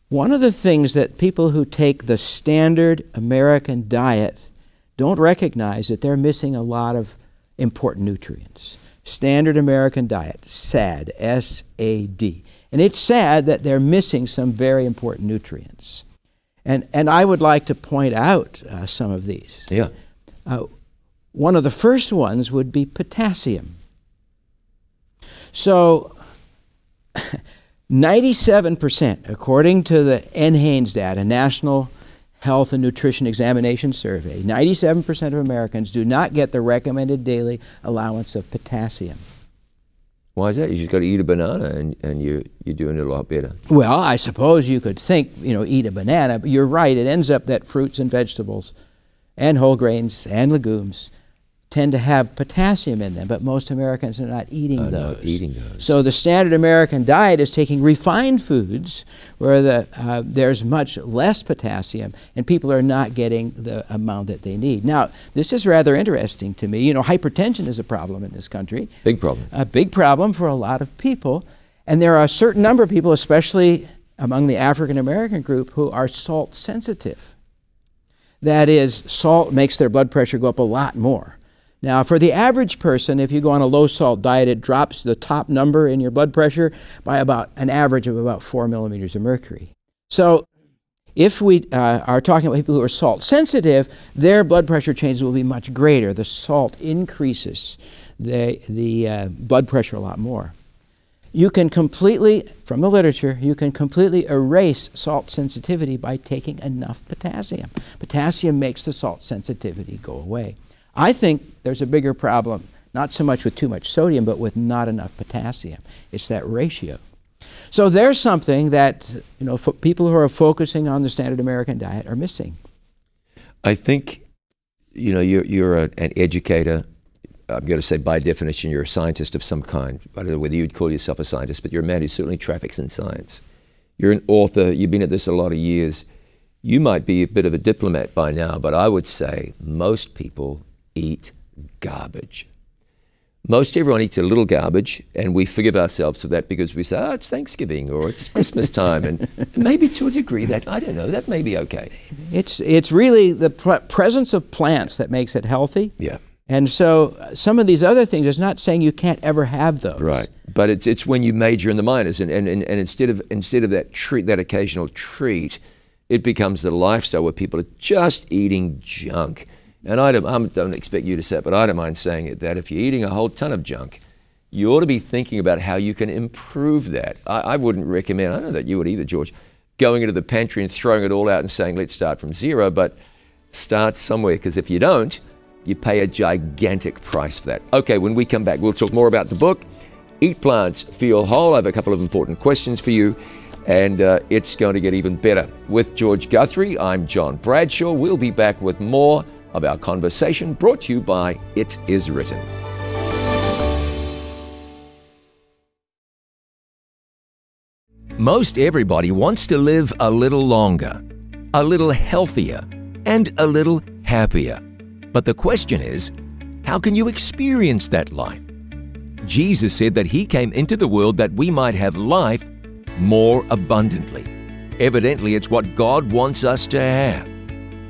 One of the things that people who take the standard American diet don't recognize that they're missing a lot of important nutrients. Standard American diet, SAD, S-A-D. And it's sad that they're missing some very important nutrients. And I would like to point out some of these. Yeah. One of the first ones would be potassium. So 97%, according to the NHANES data, National Health and Nutrition Examination Survey, 97% of Americans do not get the recommended daily allowance of potassium. Why is that? You just got to eat a banana and you're doing it a lot better. Well, I suppose you could think, you know, eat a banana, but you're right, it ends up that fruits and vegetables and whole grains and legumes tend to have potassium in them, but most Americans are not eating those. Not eating those. So the standard American diet is taking refined foods where the, there's much less potassium, and people are not getting the amount that they need. Now, this is rather interesting to me. You know, hypertension is a problem in this country. Big problem. A big problem for a lot of people, and there are a certain number of people, especially among the African American group, who are salt sensitive. That is, salt makes their blood pressure go up a lot more. Now, for the average person, if you go on a low-salt diet, it drops the top number in your blood pressure by about an average of about 4 millimeters of mercury. So if we are talking about people who are salt sensitive, their blood pressure changes will be much greater. The salt increases the blood pressure a lot more. You can completely, from the literature, you can completely erase salt sensitivity by taking enough potassium. Potassium makes the salt sensitivity go away. I think there's a bigger problem, not so much with too much sodium, but with not enough potassium. It's that ratio. So there's something that, you know, people who are focusing on the standard American diet are missing. I think, you know, you're an educator. I'm going to say by definition you're a scientist of some kind. I don't know whether you'd call yourself a scientist, but you're a man who certainly traffics in science. You're an author. You've been at this a lot of years. You might be a bit of a diplomat by now, but I would say most people eat garbage. Most everyone eats a little garbage, and we forgive ourselves for that because we say, oh, it's Thanksgiving or it's Christmas time, and maybe to a degree that, I don't know, that may be okay. It's really the presence of plants that makes it healthy. Yeah. And so some of these other things, it's not saying you can't ever have those. Right. But it's when you major in the minors, and instead of that occasional treat, it becomes the lifestyle where people are just eating junk. And I don't expect you to say it, but I don't mind saying it, that if you're eating a whole ton of junk, you ought to be thinking about how you can improve that. I wouldn't recommend, I don't know that you would either, George, going into the pantry and throwing it all out and saying, let's start from zero, but start somewhere, because if you don't, you pay a gigantic price for that. Okay, when we come back, we'll talk more about the book, Eat Plants, Feel Whole. I have a couple of important questions for you, and it's going to get even better. With George Guthrie, I'm John Bradshaw. We'll be back with more of our conversation, brought to you by It Is Written. Most everybody wants to live a little longer, a little healthier, and a little happier. But the question is, how can you experience that life? Jesus said that he came into the world that we might have life more abundantly. Evidently, it's what God wants us to have.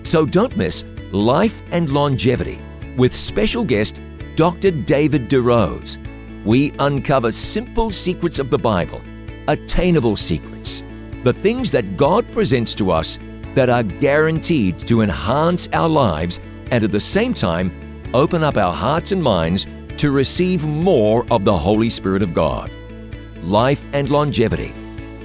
So don't miss Life and Longevity with special guest Dr. David DeRose. We uncover simple secrets of the Bible, attainable secrets, the things that God presents to us that are guaranteed to enhance our lives and at the same time open up our hearts and minds to receive more of the Holy Spirit of God. Life and Longevity,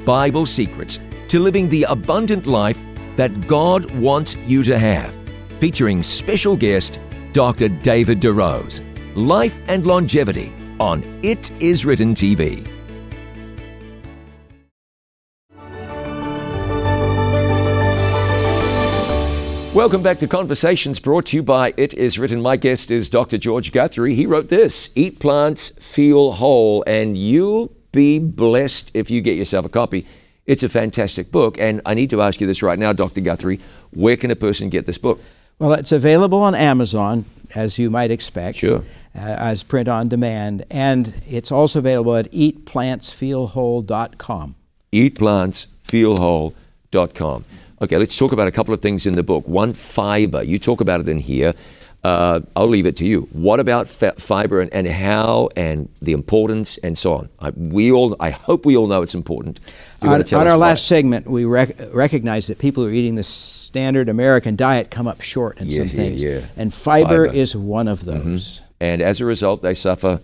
Bible secrets to living the abundant life that God wants you to have. Featuring special guest Dr. David DeRose. Life and Longevity on It Is Written TV. Welcome back to Conversations, brought to you by It Is Written. My guest is Dr. George Guthrie. He wrote this, Eat Plants, Feel Whole, and you'll be blessed if you get yourself a copy. It's a fantastic book, and I need to ask you this right now, Dr. Guthrie, where can a person get this book? Well, it's available on Amazon, as you might expect, sure, as print on demand, and it's also available at eatplantsfeelwhole.com. Eatplantsfeelwhole.com. Okay, let's talk about a couple of things in the book. One, fiber. You talk about it in here. I'll leave it to you. What about fiber and how and the importance and so on? I hope we all know it's important. On our last segment, we recognized that people who are eating the standard American diet come up short in some things. Yeah. And fiber is one of those. Mm-hmm. And as a result, they suffer.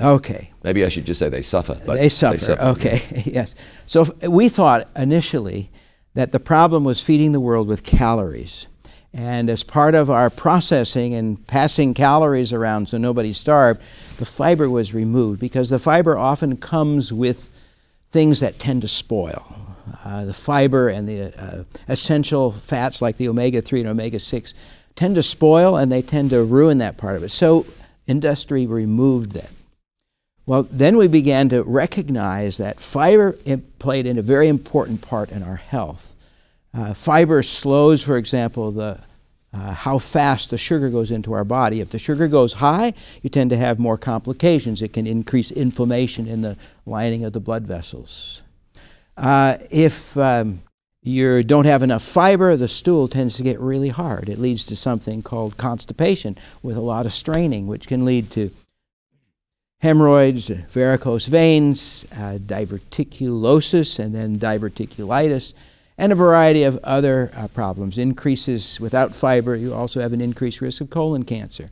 Okay. Maybe I should just say they suffer. They suffer. Okay, yes. So we thought initially that the problem was feeding the world with calories. And as part of our processing and passing calories around so nobody starved, the fiber was removed because the fiber often comes with things that tend to spoil. The fiber and the essential fats like the omega-3 and omega-6 tend to spoil, and they tend to ruin that part of it. So industry removed them. Well, then we began to recognize that fiber played a very important part in our health. Fiber slows, for example, how fast the sugar goes into our body. If the sugar goes high, you tend to have more complications. It can increase inflammation in the lining of the blood vessels. If you don't have enough fiber, the stool tends to get really hard. It leads to something called constipation with a lot of straining, which can lead to hemorrhoids, varicose veins, diverticulosis, and then diverticulitis, and a variety of other problems. Increases without fiber, you also have an increased risk of colon cancer.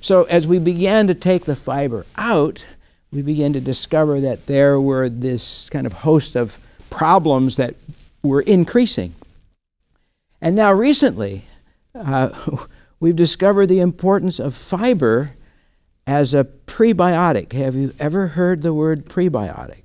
So as we began to take the fiber out, we began to discover that there were this kind of host of problems that were increasing. And now recently, we've discovered the importance of fiber as a prebiotic. Have you ever heard the word prebiotic?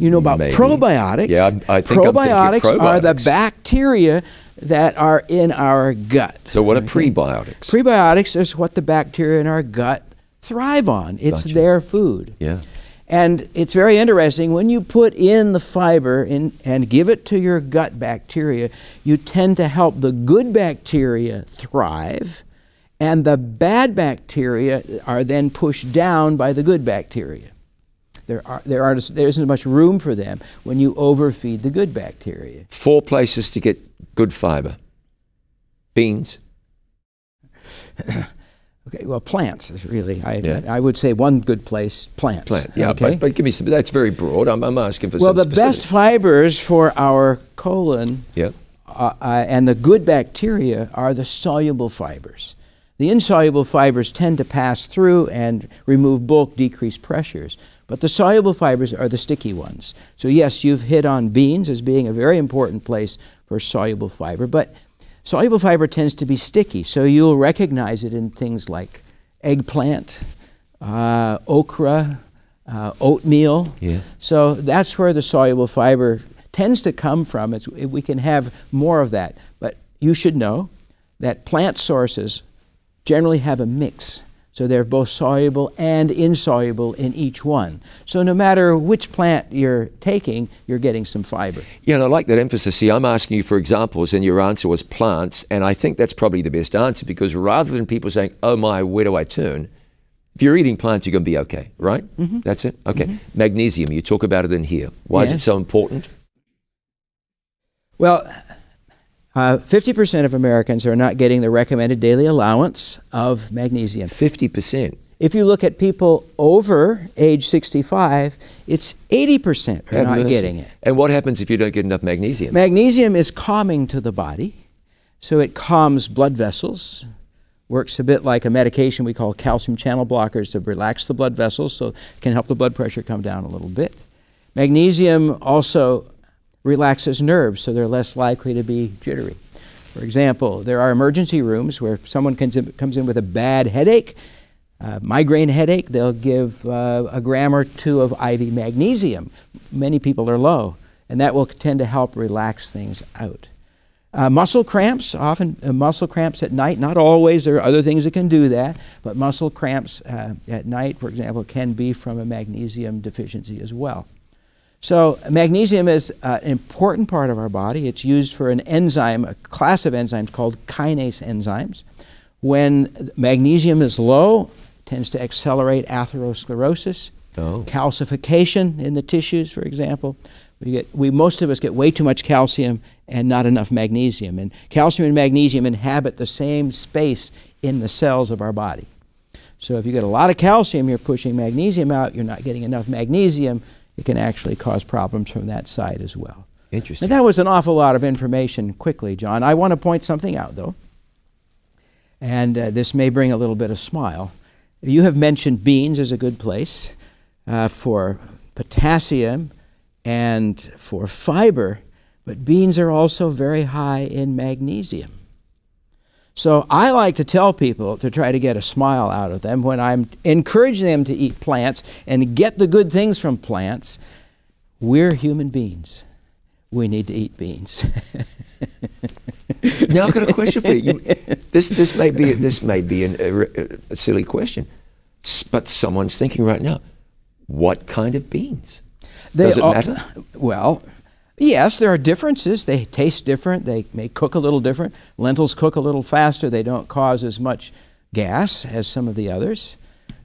you know about probiotics. Yeah, I think probiotics are the bacteria that are in our gut. So what are prebiotics? Prebiotics is what the bacteria in our gut thrive on. It's their food. Yeah. And it's very interesting, when you put in the fiber in, and give it to your gut bacteria, you tend to help the good bacteria thrive, and the bad bacteria are then pushed down by the good bacteria. There isn't much room for them when you overfeed the good bacteria. 4 places to get good fiber. Beans. Okay, well, plants is really, I would say one good place, plants. But give me some, that's very broad. I'm asking for some specifics. Well, the best fibers for our colon and the good bacteria are the soluble fibers. The insoluble fibers tend to pass through and remove bulk, decrease pressures. But the soluble fibers are the sticky ones. So yes, you've hit on beans as being a very important place for soluble fiber, but soluble fiber tends to be sticky, so you'll recognize it in things like eggplant, okra, oatmeal. Yeah. So that's where the soluble fiber tends to come from. We can have more of that. But you should know that plant sources generally have a mix. So they're both soluble and insoluble in each one. So no matter which plant you're taking, you're getting some fiber. Yeah, and I like that emphasis. See, I'm asking you for examples, and your answer was plants, and I think that's probably the best answer, because rather than people saying, oh my, where do I turn? If you're eating plants, you're going to be okay, right? Mm-hmm. That's it? Okay. Mm-hmm. Magnesium, you talk about it in here. Why is it so important? Well, 50% of Americans are not getting the recommended daily allowance of magnesium. 50%. If you look at people over age 65, it's 80% are not getting it. And what happens if you don't get enough magnesium? Magnesium is calming to the body, so it calms blood vessels. Works a bit like a medication we call calcium channel blockers to relax the blood vessels, so it can help the blood pressure come down a little bit. Magnesium also relaxes nerves, so they're less likely to be jittery. For example, there are emergency rooms where someone comes in with a bad headache, migraine headache, they'll give a gram or 2 of IV magnesium. Many people are low, and that will tend to help relax things out. Muscle cramps, often muscle cramps at night, not always, there are other things that can do that, but muscle cramps at night, for example, can be from a magnesium deficiency as well. So magnesium is an important part of our body. It's used for an enzyme, a class of enzymes called kinase enzymes. When magnesium is low, it tends to accelerate atherosclerosis, calcification in the tissues, for example. Most of us get way too much calcium and not enough magnesium. And calcium and magnesium inhabit the same space in the cells of our body. So if you get a lot of calcium, you're pushing magnesium out, you're not getting enough magnesium, it can actually cause problems from that side as well. Interesting. Now, that was an awful lot of information quickly, John. I want to point something out, though, and this may bring a little bit of smile. You have mentioned beans as a good place for potassium and for fiber, but beans are also very high in magnesium. So I like to tell people to try to get a smile out of them when I'm encouraging them to eat plants and get the good things from plants. We're human beings. We need to eat beans. Now I've got a question for you. This may be a silly question, but someone's thinking right now, what kind of beans? Does it matter? Well, yes, there are differences. They taste different. They may cook a little different. Lentils cook a little faster. They don't cause as much gas as some of the others.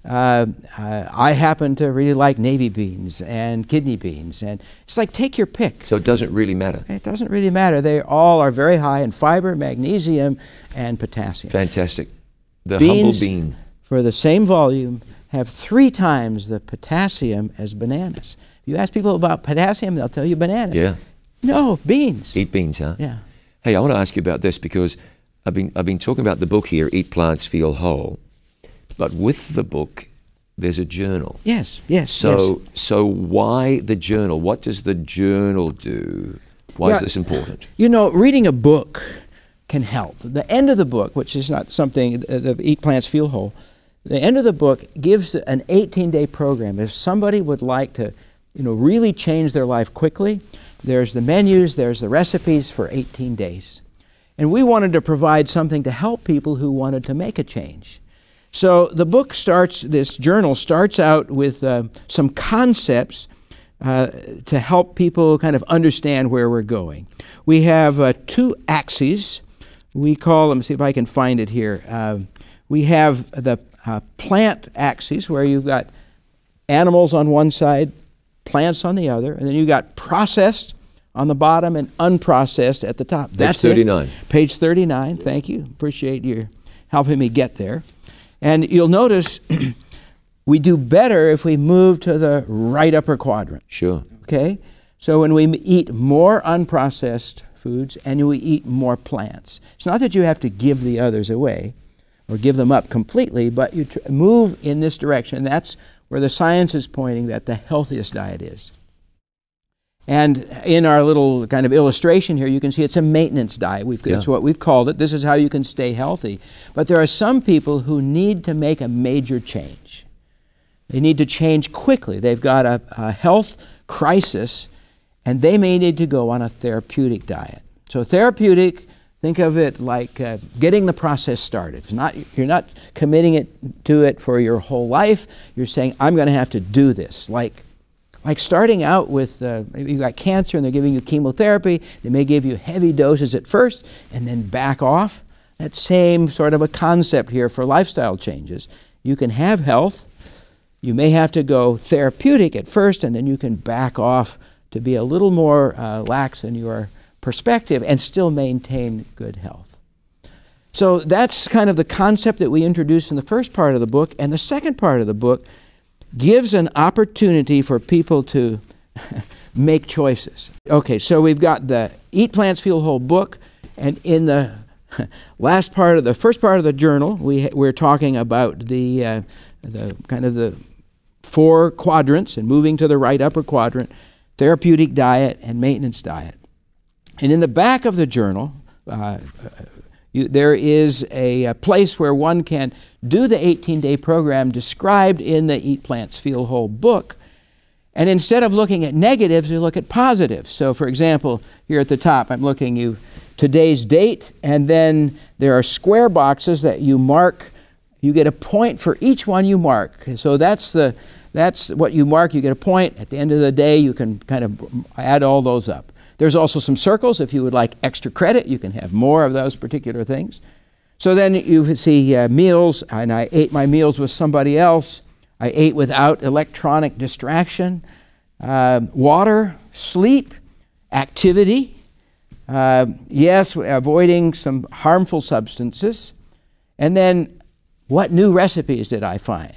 I happen to really like navy beans and kidney beans. And it's like, take your pick. So it doesn't really matter. It doesn't really matter. They all are very high in fiber, magnesium, and potassium. Fantastic. The humble bean, for the same volume, have 3 times the potassium as bananas. You ask people about potassium, they'll tell you bananas. Yeah. No, beans. Eat beans, huh? Yeah. Hey, I want to ask you about this, because I've been talking about the book here, Eat Plants, Feel Whole. But with the book, there's a journal. Yes, yes. So why the journal? What does the journal do? Why is this important? You know, reading a book can help. The end of the book, which is not something, the Eat Plants, Feel Whole, the end of the book gives an 18-day program. If somebody would like to really change their life quickly. There's the menus, there's the recipes for 18 days. And we wanted to provide something to help people who wanted to make a change. So the book starts, this journal starts out with some concepts to help people kind of understand where we're going. We have two axes. We call them, see if I can find it here. We have the plant axis, where you've got animals on one side, plants on the other, and then you've got processed on the bottom and unprocessed at the top. That's page 39. It. Page 39, thank you. Appreciate you helping me get there. And you'll notice we do better if we move to the right upper quadrant. Sure. Okay? So when we eat more unprocessed foods and we eat more plants, it's not that you have to give the others away or give them up completely, but you move in this direction. That's where the science is pointing that the healthiest diet is. And in our little kind of illustration here, you can see it's a maintenance diet. That's what we've called it. This is how you can stay healthy. But there are some people who need to make a major change. They need to change quickly. They've got a health crisis, and they may need to go on a therapeutic diet. So therapeutic, think of it like getting the process started. It's not, you're not committing to it for your whole life. You're saying, I'm going to have to do this. Like starting out with, maybe you got cancer and they're giving you chemotherapy. They may give you heavy doses at first and then back off. That same sort of a concept here for lifestyle changes. You can have health. You may have to go therapeutic at first, and then you can back off to be a little more lax in your perspective and still maintain good health. So that's kind of the concept that we introduced in the first part of the book. And the second part of the book gives an opportunity for people to make choices. Okay, so we've got the Eat Plants, Feel Whole book, and in the last part of the first part of the journal, we're talking about the kind of the four quadrants and moving to the right upper quadrant, therapeutic diet and maintenance diet. And in the back of the journal, there is a place where one can do the 18-day program described in the Eat Plants, Feel Whole book. And instead of looking at negatives, you look at positives. So for example, here at the top, I'm looking you today's date, and then there are square boxes that you mark. You get a point for each one you mark. So that's what you mark. You get a point. At the end of the day, you can kind of add all those up. There's also some circles. If you would like extra credit, you can have more of those particular things. So then you see meals, and I ate my meals with somebody else. I ate without electronic distraction. Water, sleep, activity. Yes, avoiding some harmful substances. And then what new recipes did I find?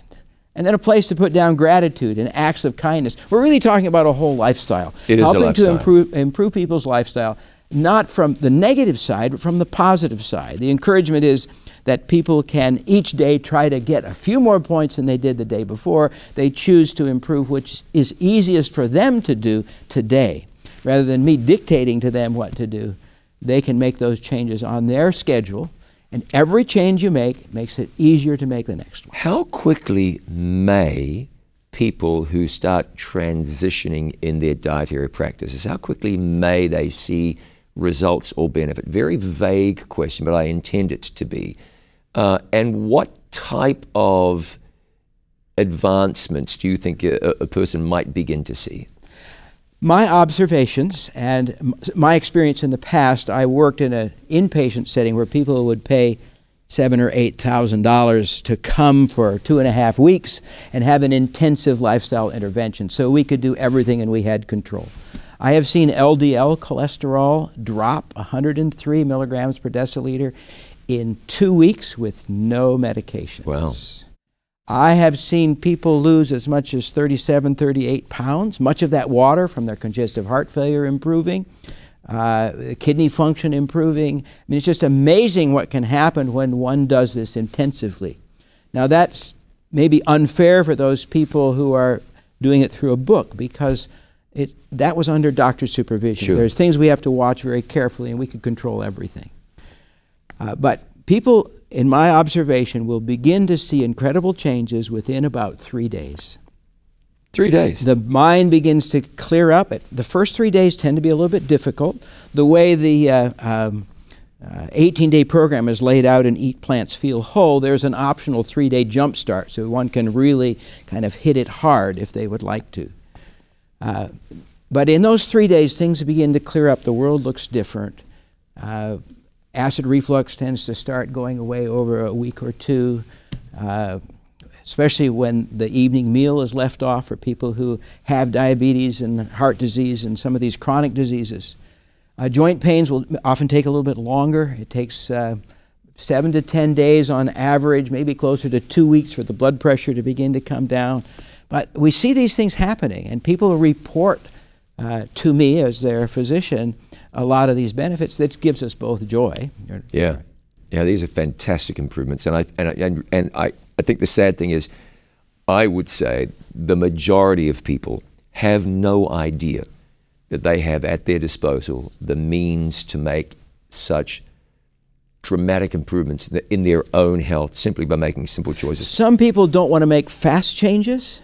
And then a place to put down gratitude and acts of kindness. We're really talking about a whole lifestyle. It is helping a lifestyle. To improve people's lifestyle, not from the negative side, but from the positive side. The encouragement is that people can each day try to get a few more points than they did the day before. They choose to improve, which is easiest for them to do today. Rather than me dictating to them what to do, they can make those changes on their schedule. And every change you make makes it easier to make the next one. How quickly may people who start transitioning in their dietary practices, how quickly may they see results or benefit? Very vague question, but I intend it to be. And what type of advancements do you think a person might begin to see? My observations and my experience in the past, I worked in an inpatient setting where people would pay $7,000 or $8,000 to come for 2.5 weeks and have an intensive lifestyle intervention. So we could do everything and we had control. I have seen LDL cholesterol drop 103 milligrams per deciliter in 2 weeks with no medication. Wow. I have seen people lose as much as 37, 38 pounds, much of that water from their congestive heart failure improving, kidney function improving. I mean, it's just amazing what can happen when one does this intensively. Now, that's maybe unfair for those people who are doing it through a book, because that was under doctor supervision. Sure. There's things we have to watch very carefully, and we can control everything. But people, in my observation, we'll begin to see incredible changes within about 3 days. 3 days. The mind begins to clear up. The first 3 days tend to be a little bit difficult. The way the 18-day program is laid out in Eat Plants, Feel Whole, there's an optional 3-day jump start, so one can really kind of hit it hard if they would like to. But in those 3 days, things begin to clear up. The world looks different. Acid reflux tends to start going away over a week or two, especially when the evening meal is left off for people who have diabetes and heart disease and some of these chronic diseases. Joint pains will often take a little bit longer. It takes 7 to 10 days on average, maybe closer to 2 weeks for the blood pressure to begin to come down. But we see these things happening, and people report to me as their physician a lot of these benefits. That gives us both joy. Yeah, yeah, these are fantastic improvements, and I think the sad thing is, I would say the majority of people have no idea that they have at their disposal the means to make such dramatic improvements in their own health simply by making simple choices. Some people don't want to make fast changes,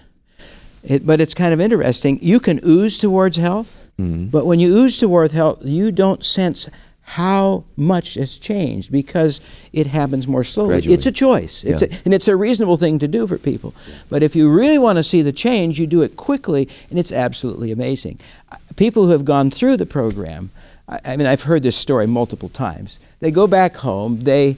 but it's kind of interesting. You can ooze towards health, mm-hmm. but when you ooze towards health, you don't sense how much has changed because it happens more slowly. Gradually. It's a choice, yeah. And it's a reasonable thing to do for people. But if you really want to see the change, you do it quickly, and it's absolutely amazing. People who have gone through the program, I mean, I've heard this story multiple times. They go back home, they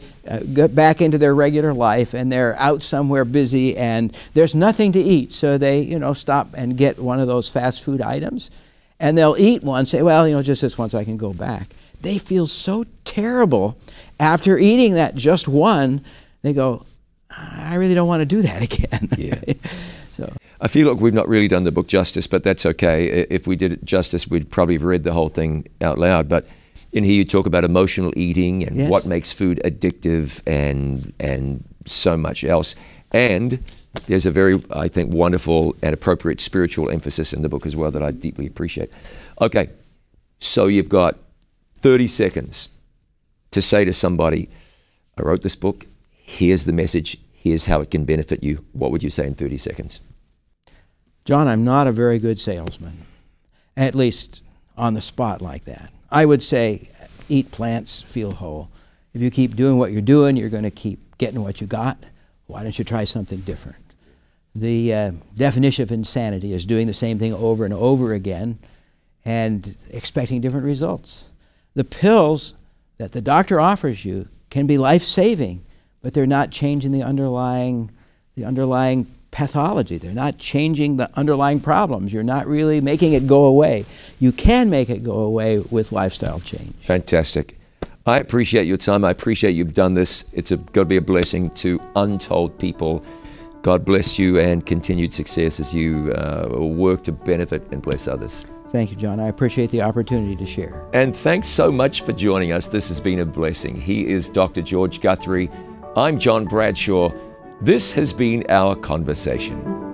get back into their regular life, and they're out somewhere busy, and there's nothing to eat, so they, you know, stop and get one of those fast food items, and they'll eat one, say, well, you know, just this once I can go back. They feel so terrible after eating that just one. They go, I really don't want to do that again. Yeah. So I feel like we've not really done the book justice, but that's okay. If we did it justice, we'd probably have read the whole thing out loud. But in here you talk about emotional eating and yes. what makes food addictive and so much else. And there's a very, I think, wonderful and appropriate spiritual emphasis in the book as well that I deeply appreciate. Okay, so you've got 30 seconds to say to somebody, I wrote this book, here's the message, here's how it can benefit you. What would you say in 30 seconds? John, I'm not a very good salesman, at least on the spot like that. I would say, eat plants, feel whole. If you keep doing what you're doing, you're going to keep getting what you got. Why don't you try something different? The definition of insanity is doing the same thing over and over again and expecting different results. The pills that the doctor offers you can be life-saving, but they're not changing the underlying pathology. They're not changing the underlying problems. You're not really making it go away. You can make it go away with lifestyle change. Fantastic. I appreciate your time. I appreciate you've done this. It's got to be a blessing to untold people. God bless you and continued success as you work to benefit and bless others. Thank you, John. I appreciate the opportunity to share. And thanks so much for joining us. This has been a blessing. He is Dr. George Guthrie. I'm John Bradshaw. This has been our conversation.